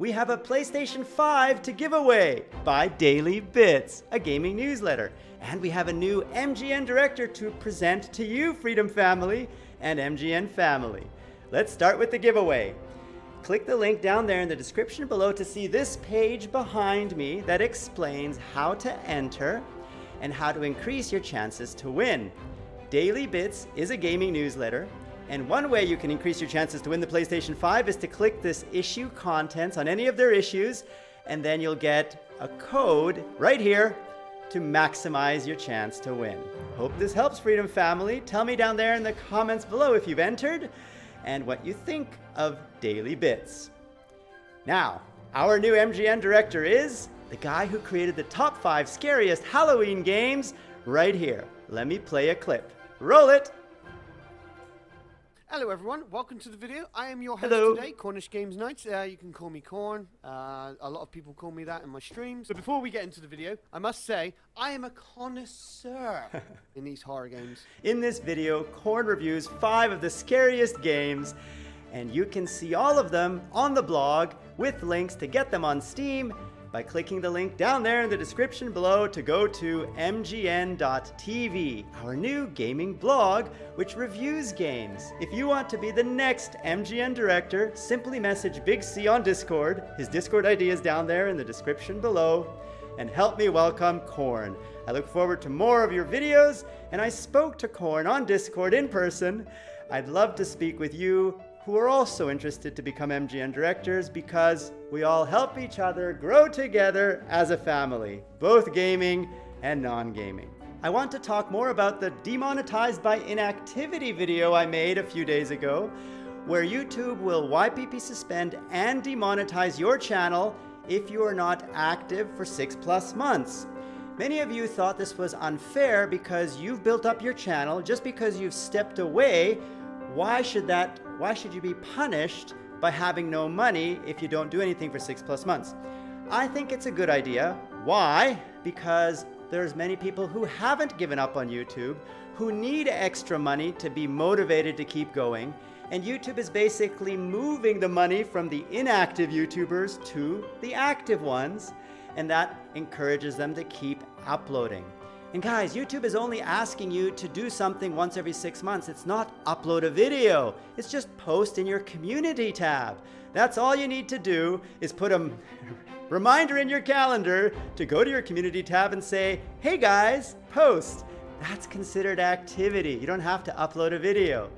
we have a PlayStation 5 to give away by Daily Bits, a gaming newsletter. And we have a new MGN director to present to you, Freedom Family and MGN family. Let's start with the giveaway. Click the link down there in the description below to see this page behind me that explains how to enter and how to increase your chances to win. Daily Bits is a gaming newsletter, and one way you can increase your chances to win the PlayStation 5 is to click this issue contents on any of their issues, and then you'll get a code right here to maximize your chance to win. Hope this helps, Freedom Family. Tell me down there in the comments below if you've entered and what you think of Daily Bits. Now, our new MGN director is the guy who created the top 5 scariest Halloween games right here. Let me play a clip. Roll it! Hello everyone, welcome to the video. I am your host today, Cornish Games Nights. You can call me Corn. A lot of people call me that in my streams. But before we get into the video, I must say, I am a connoisseur in these horror games. In this video, Corn reviews 5 of the scariest games, and you can see all of them on the blog with links to get them on Steam by clicking the link down there in the description below to go to MGN.TV, our new gaming blog which reviews games. If you want to be the next MGN director, simply message Big C on Discord. His Discord ID is down there in the description below. And help me welcome Corn. I look forward to more of your videos, and I spoke to Corn on Discord in person. I'd love to speak with you who are also interested to become MGN directors, because we all help each other grow together as a family, both gaming and non-gaming. I want to talk more about the demonetized by inactivity video I made a few days ago, where YouTube will YPP suspend and demonetize your channel if you are not active for 6+ months. Many of you thought this was unfair because you've built up your channel. Just because you've stepped away, why should you be punished by having no money if you don't do anything for 6+ months? I think it's a good idea. Why? Because there's many people who haven't given up on YouTube, who need extra money to be motivated to keep going, and YouTube is basically moving the money from the inactive YouTubers to the active ones, and that encourages them to keep uploading. And guys, YouTube is only asking you to do something once every 6 months. It's not upload a video. It's just post in your community tab. That's all you need to do, is put a reminder in your calendar to go to your community tab and say, hey guys, post. That's considered activity. You don't have to upload a video.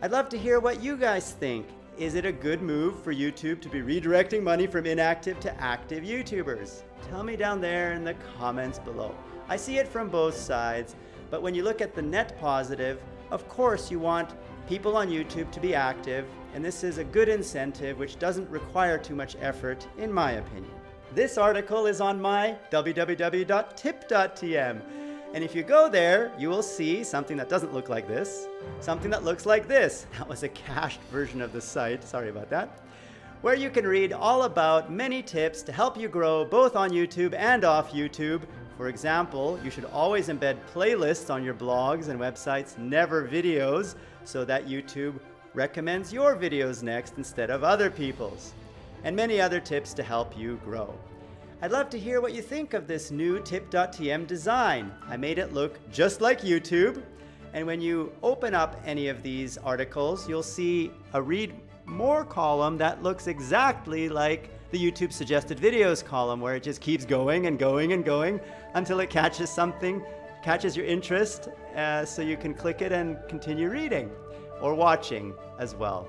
I'd love to hear what you guys think. Is it a good move for YouTube to be redirecting money from inactive to active YouTubers? Tell me down there in the comments below. I see it from both sides, but when you look at the net positive, of course you want people on YouTube to be active, and this is a good incentive which doesn't require too much effort, in my opinion. This article is on my www.tip.tm, and if you go there, you will see something that doesn't look like this, something that looks like this. That was a cached version of the site, sorry about that, where you can read all about many tips to help you grow both on YouTube and off YouTube. For example, you should always embed playlists on your blogs and websites, never videos, so that YouTube recommends your videos next instead of other people's, and many other tips to help you grow. I'd love to hear what you think of this new Tip.tm design. I made it look just like YouTube, and when you open up any of these articles, you'll see a read more column that looks exactly like the YouTube suggested videos column, where it just keeps going and going and going until it catches something, catches your interest, so you can click it and continue reading or watching as well.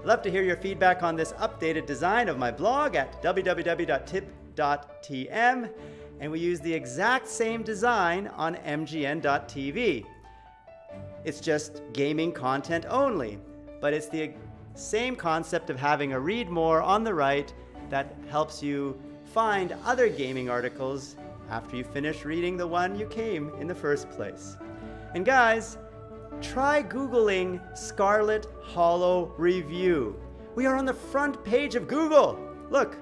I'd love to hear your feedback on this updated design of my blog at www.tip.tm, and we use the exact same design on MGN.TV. It's just gaming content only, but it's the same concept of having a read more on the right that helps you find other gaming articles after you finish reading the one you came in the first place. And guys, try Googling Scarlet Hollow review. We are on the front page of Google. Look,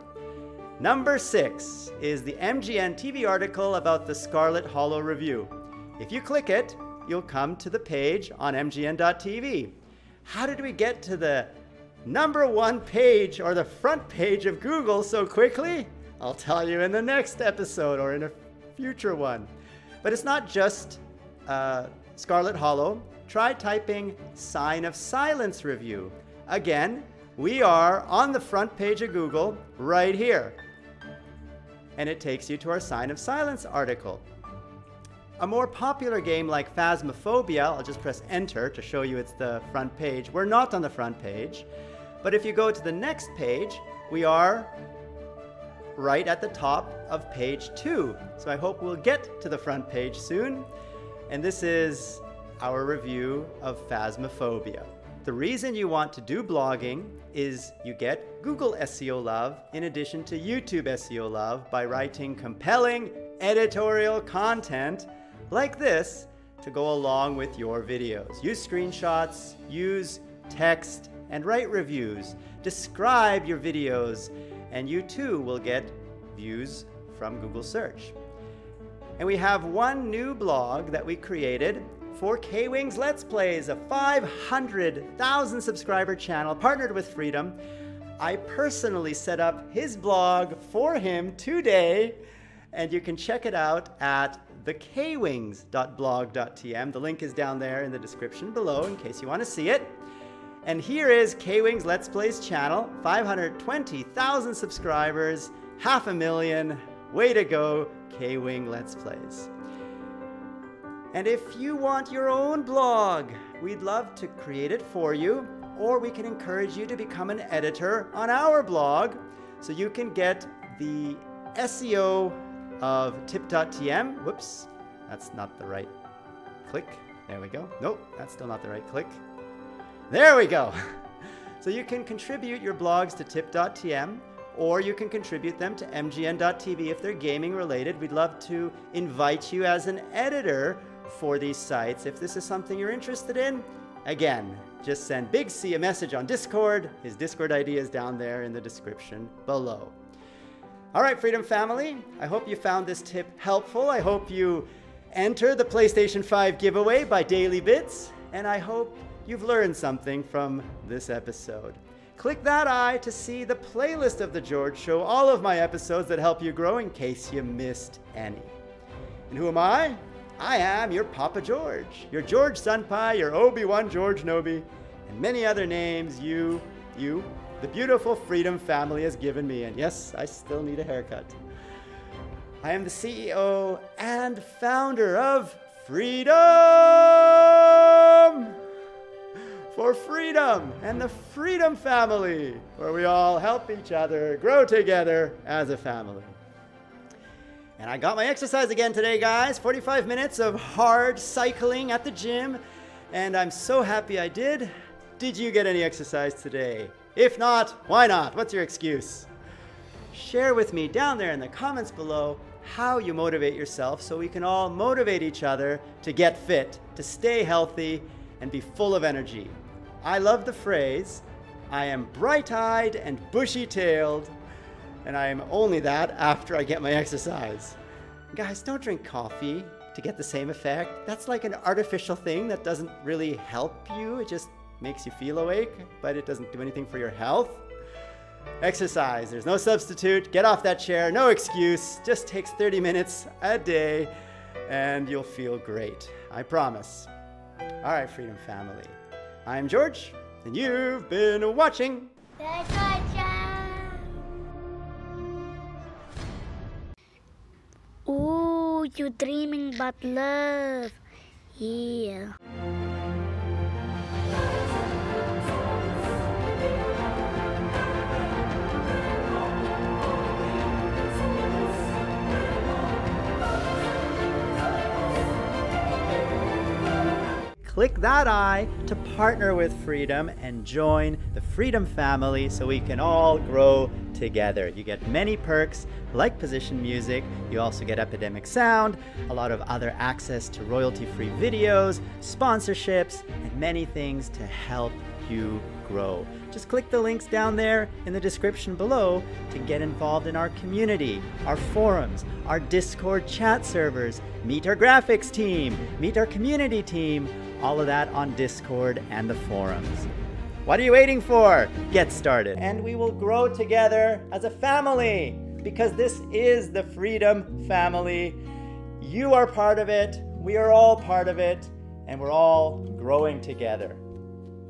number 6 is the MGN TV article about the Scarlet Hollow review. If you click it, you'll come to the page on MGN.TV. How did we get to the #1 page or the front page of Google so quickly? I'll tell you in the next episode or in a future one. But it's not just Scarlet Hollow. Try typing Sign of Silence review. Again, we are on the front page of Google right here. And it takes you to our Sign of Silence article. A more popular game like Phasmophobia, I'll just press enter to show you it's the front page. We're not on the front page, but if you go to the next page, we are right at the top of page 2. So I hope we'll get to the front page soon. And this is our review of Phasmophobia. The reason you want to do blogging is you get Google SEO love in addition to YouTube SEO love by writing compelling editorial content like this to go along with your videos. Use screenshots, use text, and write reviews. Describe your videos, and you too will get views from Google search. And we have one new blog that we created for K-Wings Let's Plays, a 500,000 subscriber channel partnered with Freedom. I personally set up his blog for him today, and you can check it out at thekwings.blog.tm. The link is down there in the description below in case you want to see it. And here is K-Wings Let's Plays channel, 520,000 subscribers, 500,000, way to go, K-Wing Let's Plays. And if you want your own blog, we'd love to create it for you, or we can encourage you to become an editor on our blog so you can get the SEO of Tip.tm. Whoops, that's not the right click. There we go. Nope, that's still not the right click. There we go. So you can contribute your blogs to Tip.tm, or you can contribute them to MGN.TV if they're gaming related. We'd love to invite you as an editor for these sites if this is something you're interested in. Again, just send Big C a message on Discord. His Discord ID is down there in the description below. All right, Freedom Family, I hope you found this tip helpful. I hope you enter the PlayStation 5 giveaway by Daily Bits, and I hope you've learned something from this episode. Click that eye to see the playlist of The George Show, all of my episodes that help you grow in case you missed any. And who am I? I am your Papa George, your George Sun Pie, your Obi-Wan George Nobi, and many other names the beautiful Freedom Family has given me, and yes, I still need a haircut. I am the CEO and founder of Freedom! For Freedom and the Freedom Family, where we all help each other grow together as a family. And I got my exercise again today, guys. 45 minutes of hard cycling at the gym, and I'm so happy I did. Did you get any exercise today? If not, why not? What's your excuse? Share with me down there in the comments below how you motivate yourself so we can all motivate each other to get fit, to stay healthy, and be full of energy. I love the phrase, I am bright-eyed and bushy-tailed, and I am only that after I get my exercise. Guys, don't drink coffee to get the same effect. That's like an artificial thing that doesn't really help you. It just makes you feel awake, but it doesn't do anything for your health. Exercise, there's no substitute. Get off that chair, no excuse. Just takes 30 minutes a day and you'll feel great, I promise. All right, Freedom Family. I'm George, and you've been watching The George Show. Ooh, you're dreaming about love. Yeah. Click that eye to partner with Freedom and join the Freedom Family so we can all grow together. You get many perks like position music. You also get Epidemic Sound, a lot of other access to royalty-free videos, sponsorships, and many things to help you grow. Just click the links down there in the description below to get involved in our community, our forums, our Discord chat servers, meet our graphics team, meet our community team, all of that on Discord and the forums. What are you waiting for? Get started. And we will grow together as a family, because this is the Freedom family. You are part of it, we are all part of it, and we're all growing together.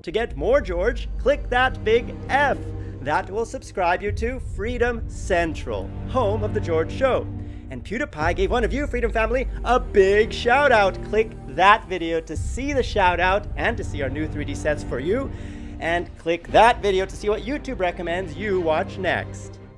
To get more George, click that big F. That will subscribe you to Freedom Central, home of The George Show. And PewDiePie gave one of you, Freedom Family, a big shout out. Click that video to see the shout out and to see our new 3D sets for you. And click that video to see what YouTube recommends you watch next.